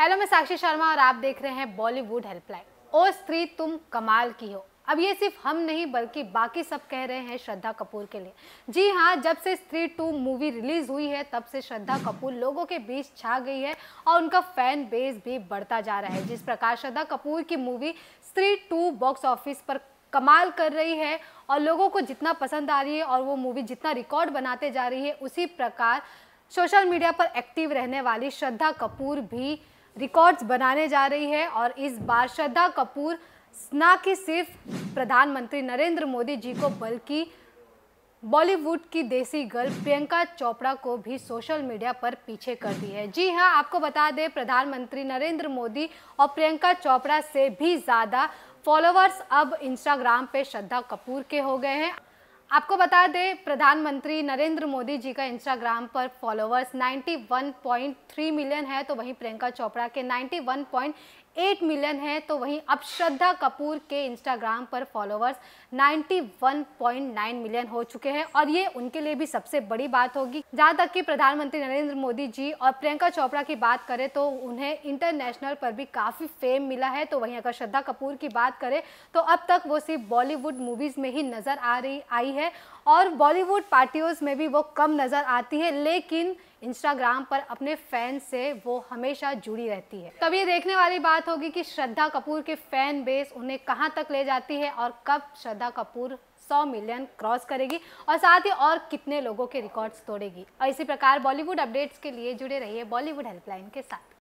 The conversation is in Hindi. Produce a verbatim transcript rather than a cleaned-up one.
हेलो, मैं साक्षी शर्मा और आप देख रहे हैं बॉलीवुड हेल्पलाइन। ओ स्त्री तुम कमाल की हो। अब ये सिर्फ हम नहीं बल्कि बाकी सब कह रहे हैं श्रद्धा कपूर के लिए। जी हाँ, जब से स्त्री टू मूवी रिलीज हुई है तब से श्रद्धा कपूर लोगों के बीच छा गई है और उनका फैन बेस भी बढ़ता जा रहा है। जिस प्रकार श्रद्धा कपूर की मूवी स्त्री टू बॉक्स ऑफिस पर कमाल कर रही है और लोगों को जितना पसंद आ रही है और वो मूवी जितना रिकॉर्ड बनाते जा रही है, उसी प्रकार सोशल मीडिया पर एक्टिव रहने वाली श्रद्धा कपूर भी रिकॉर्ड्स बनाने जा रही है। और इस बार श्रद्धा कपूर ना कि सिर्फ प्रधानमंत्री नरेंद्र मोदी जी को बल्कि बॉलीवुड की देसी गर्ल प्रियंका चोपड़ा को भी सोशल मीडिया पर पीछे कर दी है। जी हाँ, आपको बता दें, प्रधानमंत्री नरेंद्र मोदी और प्रियंका चोपड़ा से भी ज़्यादा फॉलोअर्स अब इंस्टाग्राम पे श्रद्धा कपूर के हो गए हैं। आपको बता दें, प्रधानमंत्री नरेंद्र मोदी जी का इंस्टाग्राम पर फॉलोअर्स इक्यानवे पॉइंट तीन मिलियन है, तो वहीं प्रियंका चोपड़ा के इक्यानवे पॉइंट आठ मिलियन है। तो वहीं अब श्रद्धा कपूर के इंस्टाग्राम पर फॉलोअर्स इक्यानवे पॉइंट नौ मिलियन हो चुके हैं और ये उनके लिए भी सबसे बड़ी बात होगी। जहाँ तक कि प्रधानमंत्री नरेंद्र मोदी जी और प्रियंका चोपड़ा की बात करें तो उन्हें इंटरनेशनल पर भी काफ़ी फेम मिला है। तो वहीं अगर श्रद्धा कपूर की बात करें तो अब तक वो सिर्फ बॉलीवुड मूवीज़ में ही नज़र आ रही आई है और बॉलीवुड पार्टियों में भी वो कम नज़र आती है, लेकिन इंस्टाग्राम पर अपने फैन से वो हमेशा जुड़ी रहती है। तब ये देखने वाली बात होगी कि श्रद्धा कपूर के फैन बेस उन्हें कहां तक ले जाती है और कब श्रद्धा कपूर सौ मिलियन क्रॉस करेगी और साथ ही और कितने लोगों के रिकॉर्ड्स तोड़ेगी। और इसी प्रकार बॉलीवुड अपडेट्स के लिए जुड़े रहिए बॉलीवुड हेल्पलाइन के साथ।